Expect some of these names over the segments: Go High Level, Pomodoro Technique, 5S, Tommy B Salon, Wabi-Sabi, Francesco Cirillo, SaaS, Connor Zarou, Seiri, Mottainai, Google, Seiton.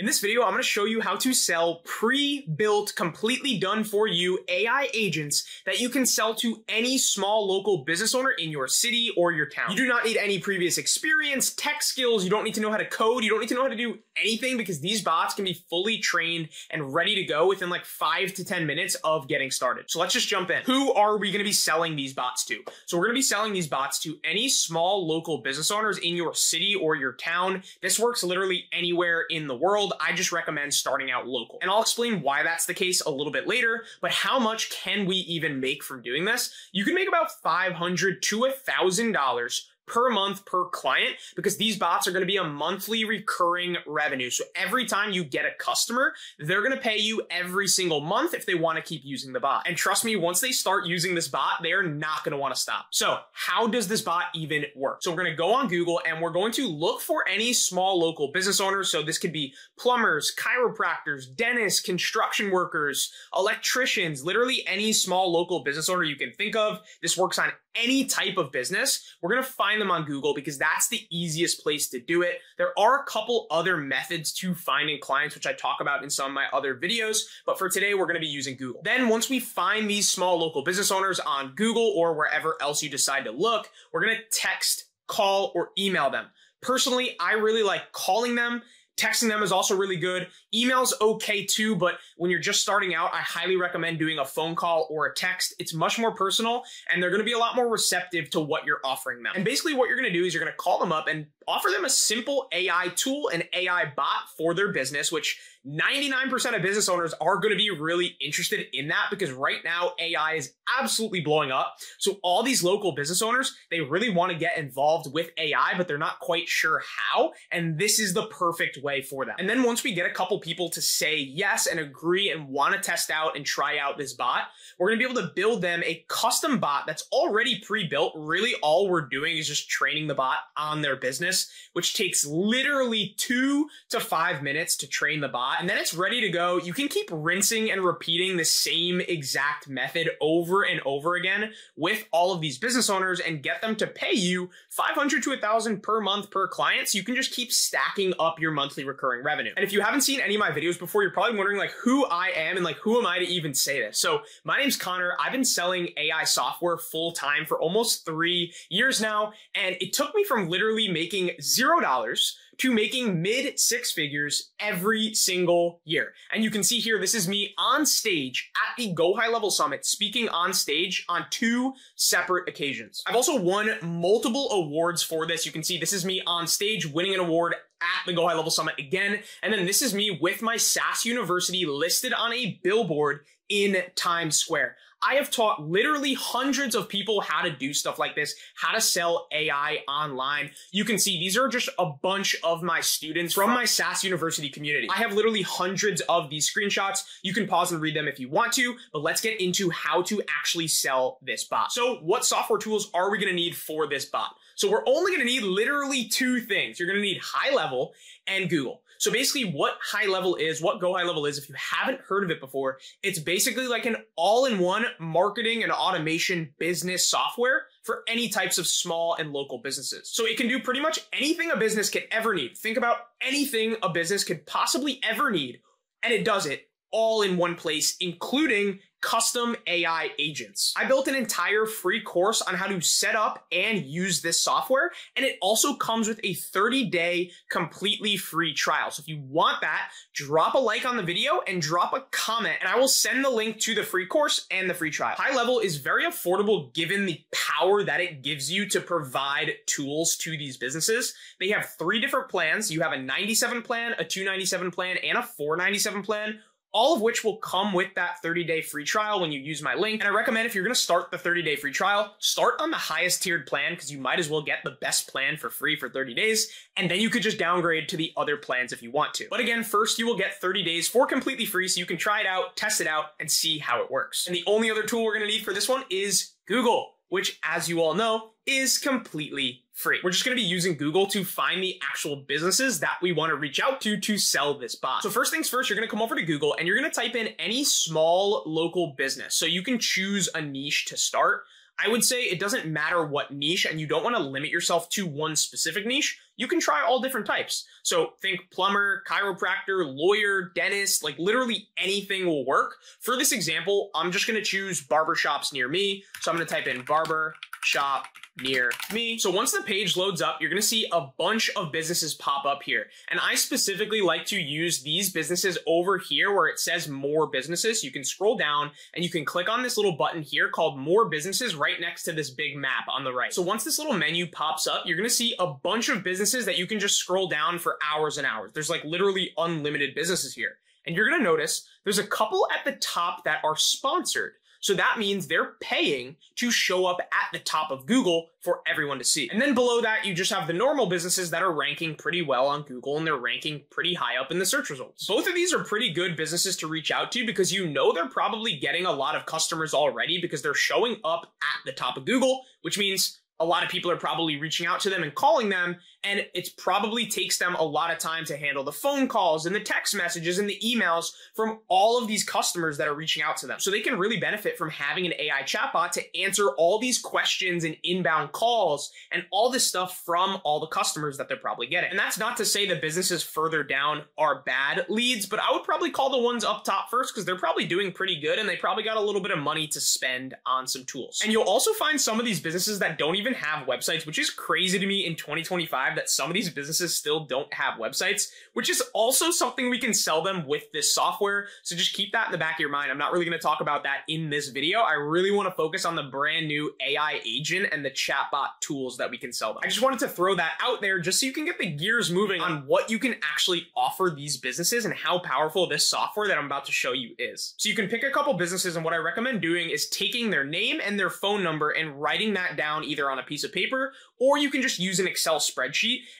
In this video, I'm going to show you how to sell pre-built, completely done-for-you AI agents that you can sell to any small local business owner in your city or your town. You do not need any previous experience, tech skills, you don't need to know how to code, you don't need to know how to do anything because these bots can be fully trained and ready to go within like 5 to 10 minutes of getting started. So let's just jump in. Who are we going to be selling these bots to? So we're going to be selling these bots to any small local business owners in your city or your town. This works literally anywhere in the world. I just recommend starting out local. And I'll explain why that's the case a little bit later, but how much can we even make from doing this? You can make about $500 to $1,000 per month per client because these bots are going to be a monthly recurring revenue. So every time you get a customer, they're going to pay you every single month if they want to keep using the bot. And trust me, once they start using this bot, they're not going to want to stop. So how does this bot even work? So we're going to go on Google and we're going to look for any small local business owners. So this could be plumbers, chiropractors, dentists, construction workers, electricians, literally any small local business owner you can think of. This works on any type of business. We're going to find them on Google because that's the easiest place to do it. There are a couple other methods to finding clients, which I talk about in some of my other videos, but for today, we're going to be using Google. Then once we find these small local business owners on Google or wherever else you decide to look, we're going to text, call, or email them. Personally, I really like calling them. Texting them is also really good. Email's okay too, but when you're just starting out, I highly recommend doing a phone call or a text. It's much more personal and they're gonna be a lot more receptive to what you're offering them. And basically what you're gonna do is you're gonna call them up and offer them a simple AI tool, an AI bot for their business, which 99% of business owners are going to be really interested in that because right now AI is absolutely blowing up. So all these local business owners, they really want to get involved with AI, but they're not quite sure how, and this is the perfect way for them. And then once we get a couple people to say yes and agree and want to test out and try out this bot, we're going to be able to build them a custom bot that's already pre-built. Really all we're doing is just training the bot on their business, which takes literally 2 to 5 minutes to train the bot. And then it's ready to go. You can keep rinsing and repeating the same exact method over and over again with all of these business owners and get them to pay you $500 to $1,000 per month per client. So you can just keep stacking up your monthly recurring revenue. And if you haven't seen any of my videos before, you're probably wondering like who I am and like who am I to even say this? So my name's Connor. I've been selling AI software full time for almost 3 years now. And it took me from literally making $0 to making mid six figures every single year. And you can see here, this is me on stage at the Go High Level Summit, speaking on stage on 2 separate occasions. I've also won multiple awards for this. You can see this is me on stage winning an award at the Go High Level Summit again. And then this is me with my SaaS University listed on a billboard in Times Square. I have taught literally hundreds of people how to do stuff like this, how to sell AI online. You can see these are just a bunch of my students from my SaaS University community. I have literally hundreds of these screenshots. You can pause and read them if you want to, but let's get into how to actually sell this bot. So what software tools are we going to need for this bot? So we're only going to need literally 2 things. You're going to need High Level and Google. So basically what High Level is, what Go High Level is, if you haven't heard of it before, it's basically like an all-in-one marketing and automation business software for any types of small and local businesses. So it can do pretty much anything a business could ever need. Think about anything a business could possibly ever need, and it does it all in one place, including custom AI agents. I built an entire free course on how to set up and use this software, and it also comes with a 30-day completely free trial. So if you want that, drop a like on the video and drop a comment, and I will send the link to the free course and the free trial. High Level is very affordable given the power that it gives you to provide tools to these businesses. They have 3 different plans. You have a $97 plan, a $297 plan, and a $497 plan, all of which will come with that 30-day free trial when you use my link. And I recommend if you're gonna start the 30-day free trial, start on the highest tiered plan because you might as well get the best plan for free for 30 days. And then you could just downgrade to the other plans if you want to. But again, first you will get 30 days for completely free so you can try it out, test it out, and see how it works. And the only other tool we're gonna need for this one is Google, which as you all know, is completely free. We're just going to be using Google to find the actual businesses that we want to reach out to sell this bot. So first things first, you're going to come over to Google and you're going to type in any small local business. So you can choose a niche to start. I would say it doesn't matter what niche, and you don't want to limit yourself to one specific niche. You can try all different types. So think plumber, chiropractor, lawyer, dentist, like literally anything will work. For this example, I'm just going to choose barbershops near me. So I'm going to type in barber shop near me. So once the page loads up, you're going to see a bunch of businesses pop up here. And I specifically like to use these businesses over here where it says more businesses. You can scroll down and you can click on this little button here called more businesses right next to this big map on the right. So once this little menu pops up, you're going to see a bunch of businesses that you can just scroll down for hours and hours. There's like literally unlimited businesses here. And you're going to notice there's a couple at the top that are sponsored. So that means they're paying to show up at the top of Google for everyone to see. And then below that, you just have the normal businesses that are ranking pretty well on Google, and they're ranking pretty high up in the search results. Both of these are pretty good businesses to reach out to because you know they're probably getting a lot of customers already because they're showing up at the top of Google, which means a lot of people are probably reaching out to them and calling them, and it probably takes them a lot of time to handle the phone calls and the text messages and the emails from all of these customers that are reaching out to them. So they can really benefit from having an AI chatbot to answer all these questions and inbound calls and all this stuff from all the customers that they're probably getting. And that's not to say the businesses further down are bad leads, but I would probably call the ones up top first because they're probably doing pretty good and they probably got a little bit of money to spend on some tools. And you'll also find some of these businesses that don't even have websites, which is crazy to me in 2025 that some of these businesses still don't have websites, which is also something we can sell them with this software. So just keep that in the back of your mind. I'm not really going to talk about that in this video. I really want to focus on the brand new AI agent and the chatbot tools that we can sell them. I just wanted to throw that out there just so you can get the gears moving on what you can actually offer these businesses and how powerful this software that I'm about to show you is. So you can pick a couple businesses, and what I recommend doing is taking their name and their phone number and writing that down either on a piece of paper, or you can just use an Excel spreadsheet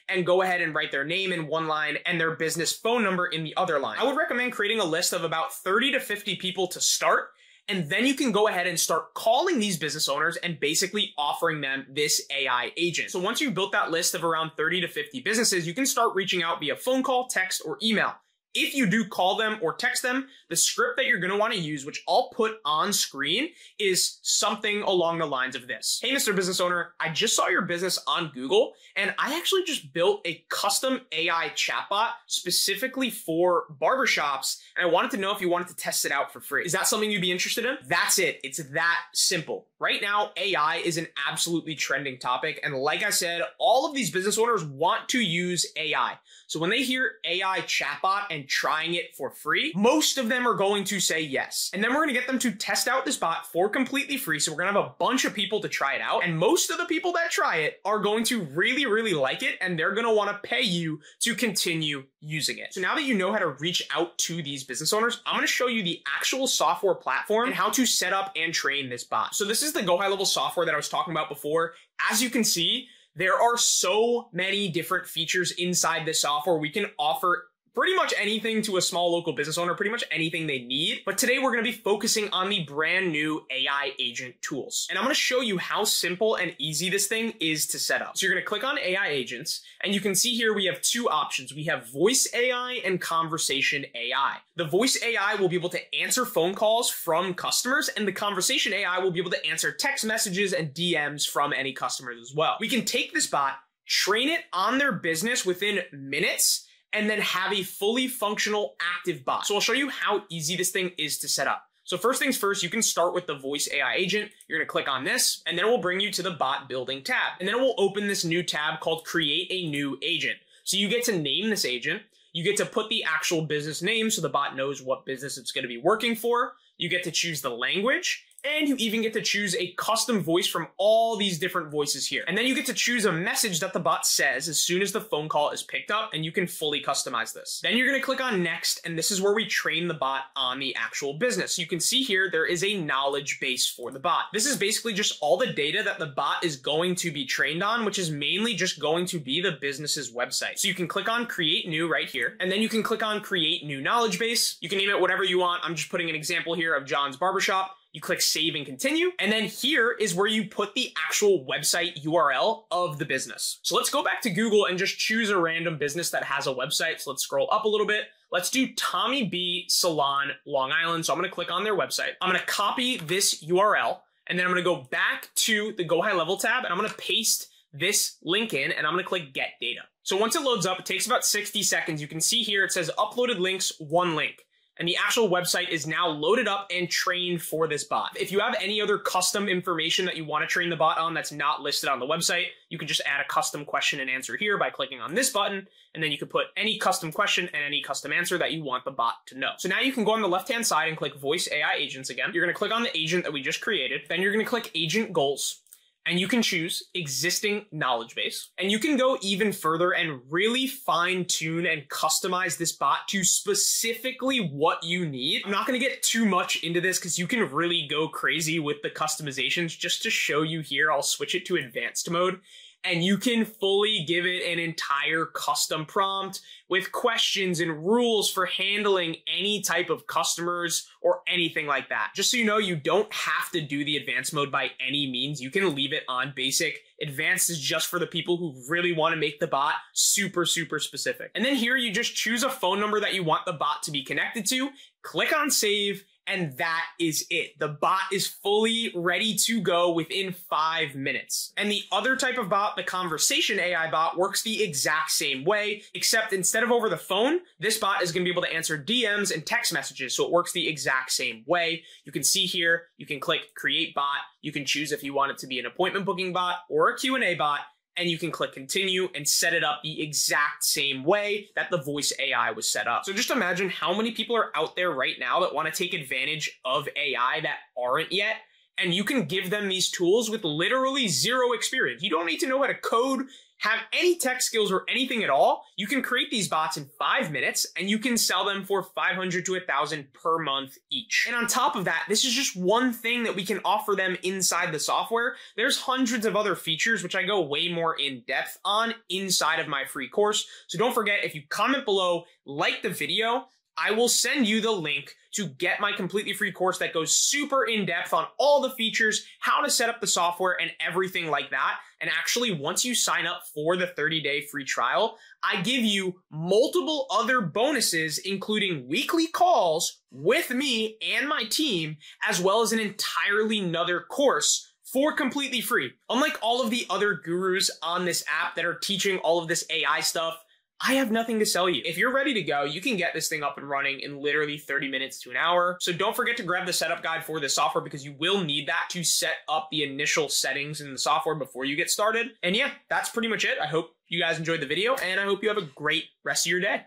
and go ahead and write their name in one line and their business phone number in the other line. I would recommend creating a list of about 30 to 50 people to start, and then you can go ahead and start calling these business owners and basically offering them this AI agent. So once you've built that list of around 30 to 50 businesses, you can start reaching out via phone call, text, or email. If you do call them or text them, the script that you're going to want to use, which I'll put on screen, is something along the lines of this. Hey, Mr. Business Owner, I just saw your business on Google, and I actually just built a custom AI chatbot specifically for barbershops, and I wanted to know if you wanted to test it out for free. Is that something you'd be interested in? That's it. It's that simple. Right now, AI is an absolutely trending topic, and like I said, all of these business owners want to use AI. So when they hear AI chatbot and trying it for free, most of them are going to say yes. And then we're going to get them to test out this bot for completely free. So we're going to have a bunch of people to try it out. And most of the people that try it are going to really, really like it. And they're going to want to pay you to continue using it. So now that you know how to reach out to these business owners, I'm going to show you the actual software platform and how to set up and train this bot. So this is the Go High Level software that I was talking about before. As you can see, there are so many different features inside this software. We can offer pretty much anything to a small local business owner, pretty much anything they need. But today we're going to be focusing on the brand new AI agent tools. And I'm going to show you how simple and easy this thing is to set up. So you're going to click on AI agents, and you can see here we have two options. We have voice AI and conversation AI. The voice AI will be able to answer phone calls from customers, and the conversation AI will be able to answer text messages and DMs from any customers as well. We can take this bot, train it on their business within minutes, and then have a fully functional active bot. So I'll show you how easy this thing is to set up. So first things first, you can start with the voice AI agent. You're gonna click on this, and then it will bring you to the bot building tab. And then it will open this new tab called create a new agent. So you get to name this agent. You get to put the actual business name so the bot knows what business it's gonna be working for. You get to choose the language, and you even get to choose a custom voice from all these different voices here. And then you get to choose a message that the bot says as soon as the phone call is picked up, and you can fully customize this. Then you're gonna click on next, and this is where we train the bot on the actual business. You can see here, there is a knowledge base for the bot. This is basically just all the data that the bot is going to be trained on, which is mainly just going to be the business's website. So you can click on create new right here, and then you can click on create new knowledge base. You can name it whatever you want. I'm just putting an example here of John's Barbershop. You click save and continue. And then here is where you put the actual website URL of the business. So let's go back to Google and just choose a random business that has a website. So let's scroll up a little bit. Let's do Tommy B Salon, Long Island. So I'm gonna click on their website. I'm gonna copy this URL, And then I'm gonna go back to the Go High Level tab and I'm gonna paste this link in and I'm gonna click Get Data. So once it loads up, it takes about 60 seconds. You can see here, it says uploaded links, one link. And the actual website is now loaded up and trained for this bot. If you have any other custom information that you want to train the bot on that's not listed on the website, you can just add a custom question and answer here by clicking on this button, and then you can put any custom question and any custom answer that you want the bot to know. So now you can go on the left-hand side and click Voice AI Agents again. You're going to click on the agent that we just created. Then you're going to click Agent Goals. And you can choose existing knowledge base. And you can go even further and really fine tune and customize this bot to specifically what you need. I'm not going to get too much into this because you can really go crazy with the customizations. Just to show you here, I'll switch it to advanced mode. And you can fully give it an entire custom prompt with questions and rules for handling any type of customers or anything like that. Just so you know, you don't have to do the advanced mode by any means. You can leave it on basic. Advanced is just for the people who really want to make the bot super, super specific. And then here you just choose a phone number that you want the bot to be connected to, click on save, and that is it. The bot is fully ready to go within 5 minutes. And the other type of bot, the conversation AI bot, works the exact same way, except instead of over the phone, this bot is going to be able to answer DMs and text messages. So it works the exact same way. You can see here, you can click create bot. You can choose if you want it to be an appointment booking bot or a Q&A bot. And you can click continue and set it up the exact same way that the voice AI was set up. So just imagine how many people are out there right now that want to take advantage of AI that aren't yet. And you can give them these tools with literally zero experience. You don't need to know how to code, have any tech skills or anything at all. You can create these bots in 5 minutes and you can sell them for $500 to $1,000 per month each. And on top of that, this is just one thing that we can offer them inside the software. There's hundreds of other features, which I go way more in depth on inside of my free course. So don't forget, if you comment below, like the video, I will send you the link to get my completely free course that goes super in depth on all the features, how to set up the software and everything like that. And actually, once you sign up for the 30-day free trial, I give you multiple other bonuses, including weekly calls with me and my team, as well as an entirely another course for completely free. Unlike all of the other gurus on this app that are teaching all of this AI stuff, I have nothing to sell you. If you're ready to go, you can get this thing up and running in literally 30 minutes to an hour. So don't forget to grab the setup guide for this software because you will need that to set up the initial settings in the software before you get started. And yeah, that's pretty much it. I hope you guys enjoyed the video and I hope you have a great rest of your day.